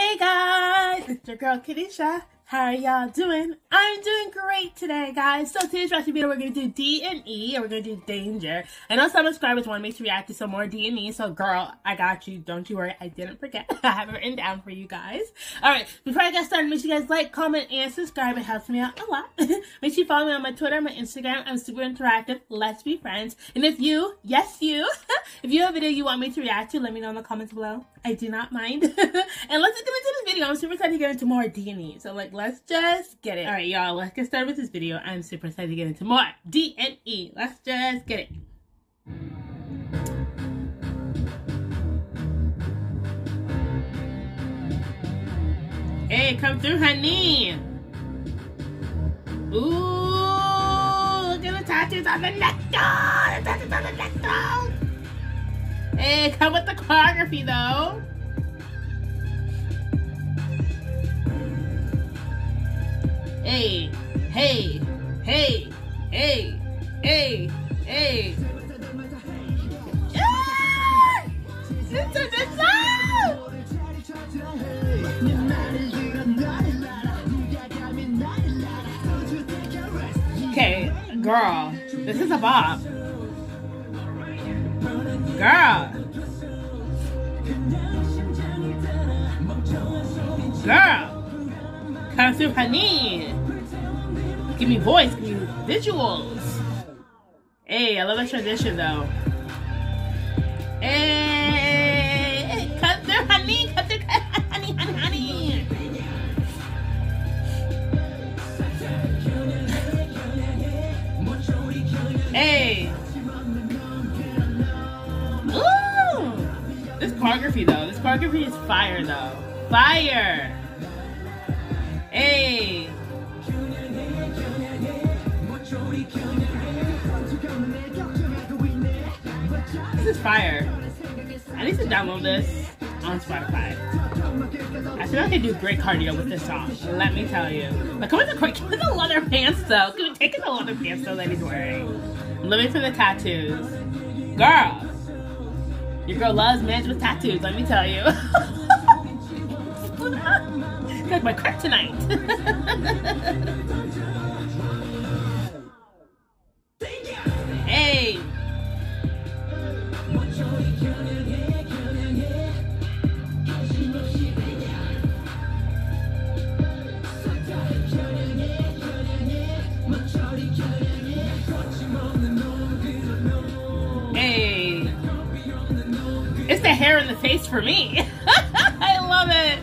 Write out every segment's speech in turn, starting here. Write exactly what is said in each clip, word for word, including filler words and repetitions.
Hey guys, it's your girl Kadisha. How are y'all doing? I'm doing great today, guys. So today's recipe video, we're going to do D and E, and we're going to do Danger. I know some subscribers want me to react to some more D and E, so girl, I got you. Don't you worry. I didn't forget. I have it written down for you guys. Alright, before I get started, make sure you guys like, comment, and subscribe. It helps me out a lot. Make sure you follow me on my Twitter, my Instagram. I'm super interactive. Let's be friends. And if you, yes you, if you have a video you want me to react to, let me know in the comments below. I do not mind. And let's get into this video. I'm super excited to get into more D and E. So like, let's just get it. All right, y'all, let's get started with this video. I'm super excited to get into more D and E. Let's just get it. Hey, come through, honey. Ooh, look at the tattoos on the neck. Oh, the tattoos on the neck, though. Hey, come with the choreography, though. Hey, hey, hey, hey, hey, hey. Yeah! This is the song! Okay, girl, this is a bop. Girl. Girl. Come through, honey. Give me voice, give me visuals. Hey, I love that tradition though. Hey, hey, come through, honey, come through, honey, honey, honey. Hey. Ooh. This choreography though, this choreography is fire though. Fire. Hey. This is fire. I need to download this on Spotify. I feel like I do great cardio with this song. Let me tell you. Like, come with the, come with the leather pants though. Can we take the leather pants though that he's wearing? I'm living for the tattoos. Girl, your girl loves men with tattoos. Let me tell you. It's like my kryptonite. Hey. Hey. It's the hair in the face for me. I love it.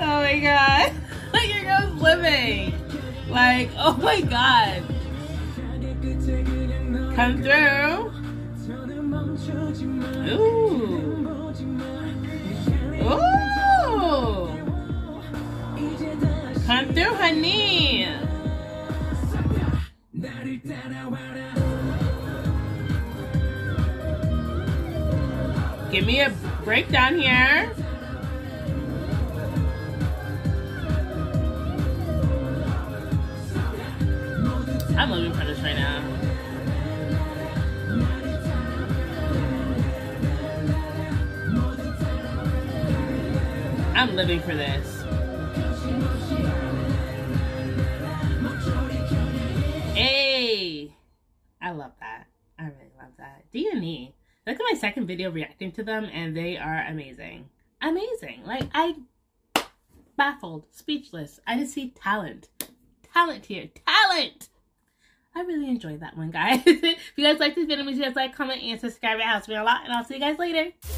Oh my god. Like, here goes living. Like, oh my god. Come through. Ooh. Ooh. Come through, honey. Give me a breakdown here. I'm living for this right now. I'm living for this. Hey! I love that. I really love that. D and E. Look at my second video reacting to them and they are amazing. Amazing. Like, I... baffled. Speechless. I just see talent. Talent here. Talent! I really enjoyed that one, guys. If you guys like this video, make sure you guys like, comment, and subscribe. It helps me a lot. And I'll see you guys later.